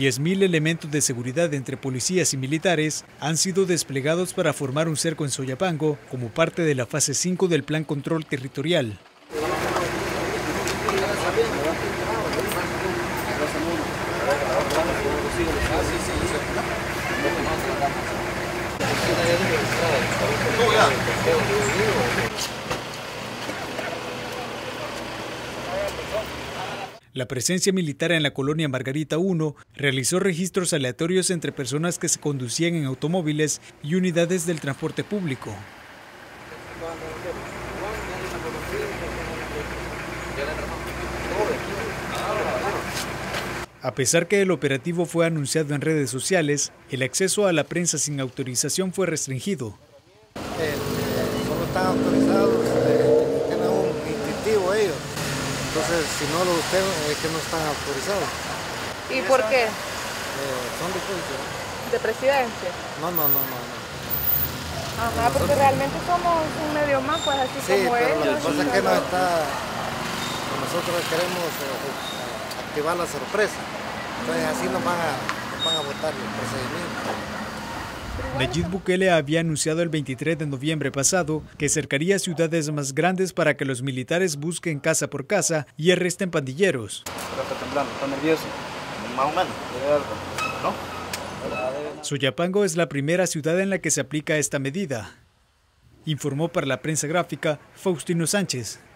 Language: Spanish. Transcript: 10.000 elementos de seguridad entre policías y militares han sido desplegados para formar un cerco en Soyapango como parte de la fase 5 del Plan Control Territorial. La presencia militar en la colonia Margarita 1 realizó registros aleatorios entre personas que se conducían en automóviles y unidades del transporte público. A pesar que el operativo fue anunciado en redes sociales, el acceso a la prensa sin autorización fue restringido. Solo están autorizados, tienen un distintivo ellos. Entonces, si no lo buscan, es que no están autorizados. ¿Y por qué? Son de policía. ¿De presidencia? No. Ajá, porque realmente somos un medio más, pues así sí, como ellos. Sí, pero lo que pasa es que no está... Nosotros queremos... activar la sorpresa, entonces así nos van a votar el procedimiento. Nayib Bukele había anunciado el 23 de noviembre pasado que cercaría ciudades más grandes para que los militares busquen casa por casa y arresten pandilleros. Está temblando, está nervioso, más o menos, ¿no? Soyapango es la primera ciudad en la que se aplica esta medida. Informó para La Prensa Gráfica, Faustino Sánchez.